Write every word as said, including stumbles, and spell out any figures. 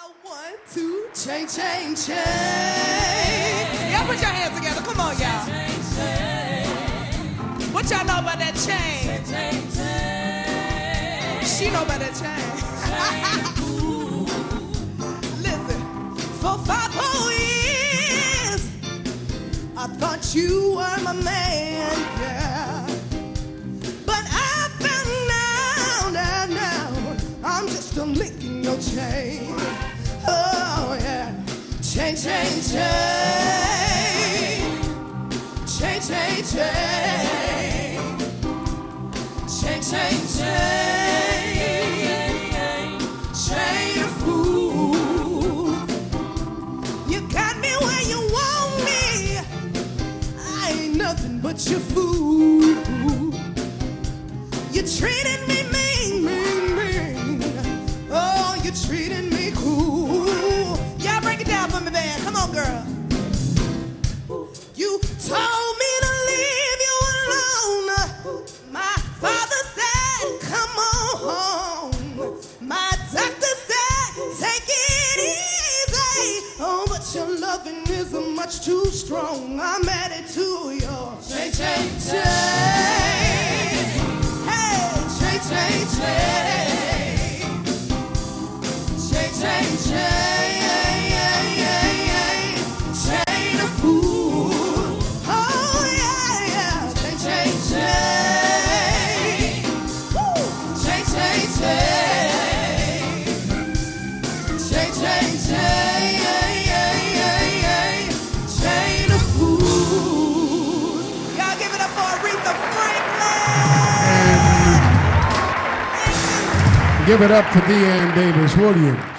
A one, two, change, change, change. Y'all put your hands together. Come on, y'all. What y'all know about that change? She know about that change. Listen, for five whole years, I thought you were my man, yeah. But I found out now, now, I'm just a licking your chain. Oh, yeah. Change, change, change. Change, change, change. Change, change, change. Change the fool. You got me where you want me. I ain't nothing but your fool. You treated me mean, mean, mean. Oh, you treated me. Girl, you told me to leave you alone. My father said, come on home. My doctor said, take it easy. Oh, but your loving is much too strong. I'm added to your change, change, change. Hey, change, change, change. Change, change, change. Give it up for Deanne Davis-Williams.